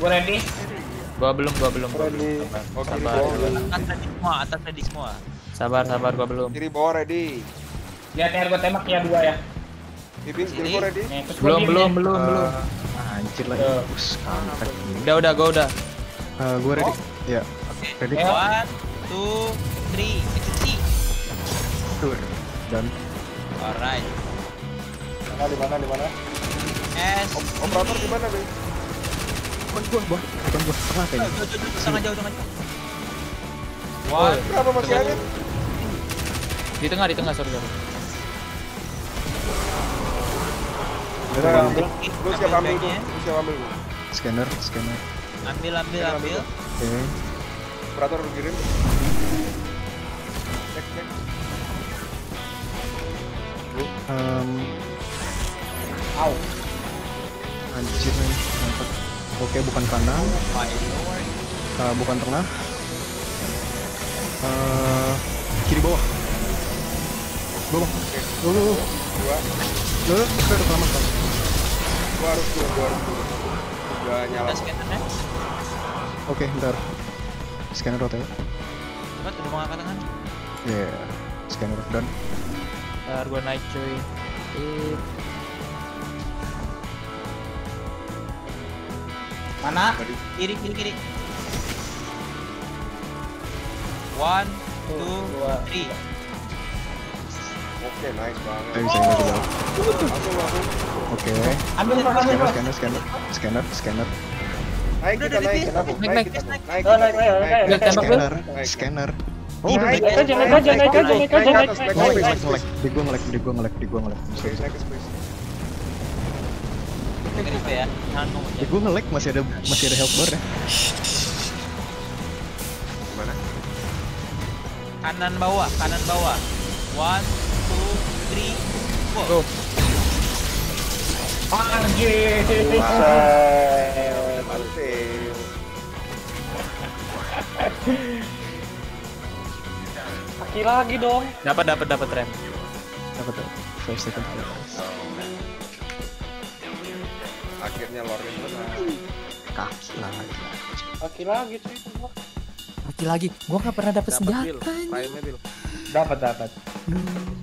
Gua ready. Gua belum. Ready. Oke, atas tadi semua. Sabar, gua belum. Kiri bawah ready. Lihat air gua tembak ya 2 ya. Ibis kiri bawah ready. Belum. Anjir lagi. Udah, gua udah. Gua ready. Ya. Oke. Ready. 1, 2, 3, execute. Tur. Dan alright. Di mana? Operator di mana, Be? Bukan gua. Kenapa ini? Sangat jauh. Wah, kenapa masih ada? Di tengah, sorry. Lu siap ambil tuh. Scanner. Ambil. Oke. Operator lu kirim. Cek. Anjir nih, mantap. Oke, bukan kanan, bukan tengah, kiri bawah. Gua nyala scannernya. Oke, bentar. Scanner rotate. Cepat, udah mau angkat tangan. Yeah, scanner down. Ntar gua naik cuy. Mana? Kiri. 1, 2, 3. Oke, nice banget. Oke. Scanner. Naik. Scanner. Oh, gue nge-lag masih ada help bar ya. Gimana? Kanan bawah. 1, 2, 3, 4. Go. Anjir. Kaki lagi dong. Dapat rem. Dapat tuh. 5 second. Akhirnya lorin benar. Kaki lagi cuy. Gua enggak pernah dapat senjata. Dapat.